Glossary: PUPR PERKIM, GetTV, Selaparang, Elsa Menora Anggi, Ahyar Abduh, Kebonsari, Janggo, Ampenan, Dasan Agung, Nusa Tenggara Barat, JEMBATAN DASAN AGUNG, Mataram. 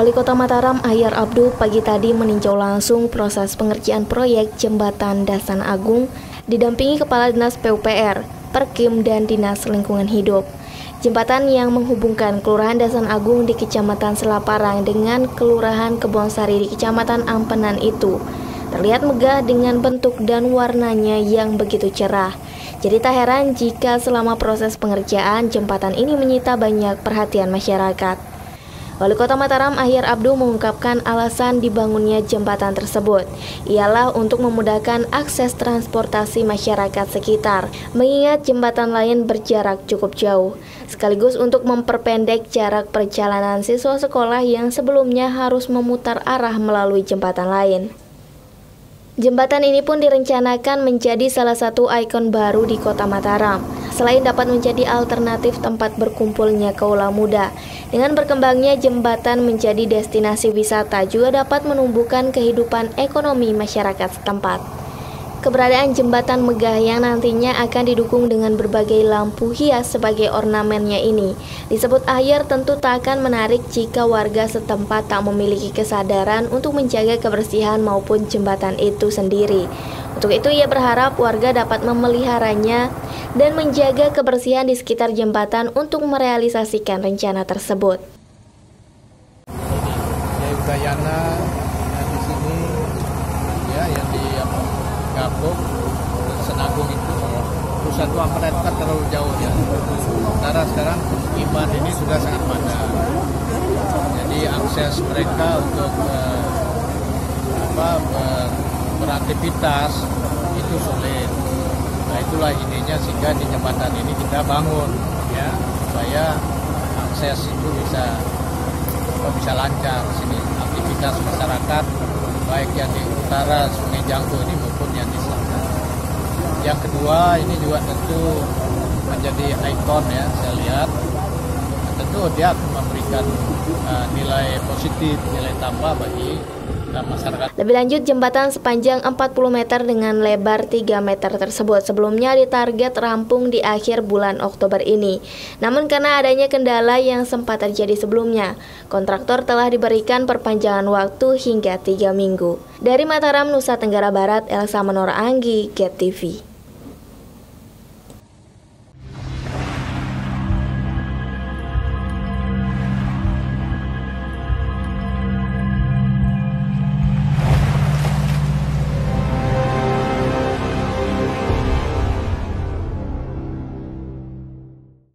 Wali Kota Mataram Ahyar Abduh pagi tadi meninjau langsung proses pengerjaan proyek Jembatan Dasan Agung didampingi Kepala Dinas PUPR, Perkim, dan Dinas Lingkungan Hidup. Jembatan yang menghubungkan Kelurahan Dasan Agung di Kecamatan Selaparang dengan Kelurahan Kebonsari di Kecamatan Ampenan itu terlihat megah dengan bentuk dan warnanya yang begitu cerah. Jadi tak heran jika selama proses pengerjaan jembatan ini menyita banyak perhatian masyarakat. Wali Kota Mataram Ahyar Abduh mengungkapkan alasan dibangunnya jembatan tersebut ialah untuk memudahkan akses transportasi masyarakat sekitar, mengingat jembatan lain berjarak cukup jauh, sekaligus untuk memperpendek jarak perjalanan siswa sekolah yang sebelumnya harus memutar arah melalui jembatan lain. Jembatan ini pun direncanakan menjadi salah satu ikon baru di Kota Mataram. Selain dapat menjadi alternatif tempat berkumpulnya kaula muda, dengan berkembangnya jembatan menjadi destinasi wisata juga dapat menumbuhkan kehidupan ekonomi masyarakat setempat. Keberadaan jembatan megah yang nantinya akan didukung dengan berbagai lampu hias sebagai ornamennya ini, disebut Ahyar, tentu tak akan menarik jika warga setempat tak memiliki kesadaran untuk menjaga kebersihan maupun jembatan itu sendiri. Untuk itu ia berharap warga dapat memeliharanya dan menjaga kebersihan di sekitar jembatan untuk merealisasikan rencana tersebut. Di sini ya yang di Kapok, Senagung itu pusat Ampenan kan terlalu jauh ya. Sementara sekarang Iman ini sudah sangat padat. Jadi akses mereka untuk beraktivitas itu sulit. Nah itulah idenya sehingga di jembatan ini kita bangun ya supaya akses itu bisa lancar sini aktivitas masyarakat baik yang di utara Sungai Janggo ini. Yang kedua ini juga tentu menjadi ikon ya, saya lihat tentu dia memberikan nilai positif, nilai tambah bagi masyarakat. Lebih lanjut, jembatan sepanjang 40 meter dengan lebar 3 meter tersebut sebelumnya ditarget rampung di akhir bulan Oktober ini. Namun karena adanya kendala yang sempat terjadi sebelumnya, kontraktor telah diberikan perpanjangan waktu hingga 3 minggu. Dari Mataram, Nusa Tenggara Barat, Elsa Menora Anggi, GetTV.